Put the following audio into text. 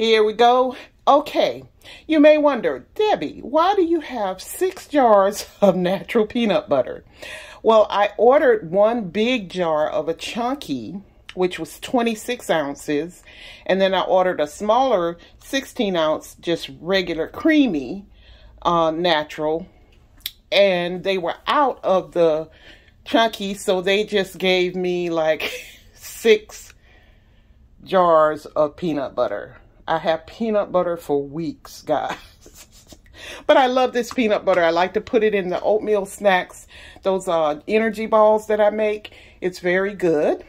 Here we go. Okay, you may wonder, Debbie, why do you have 6 jars of natural peanut butter? Well, I ordered one big jar of a chunky, which was 26 ounces. And then I ordered a smaller 16 ounce, just regular creamy natural. And they were out of the chunky, so they just gave me like 6 jars of peanut butter. I have peanut butter for weeks, guys. But I love this peanut butter. I like to put it in the oatmeal snacks, those energy balls that I make. It's very good.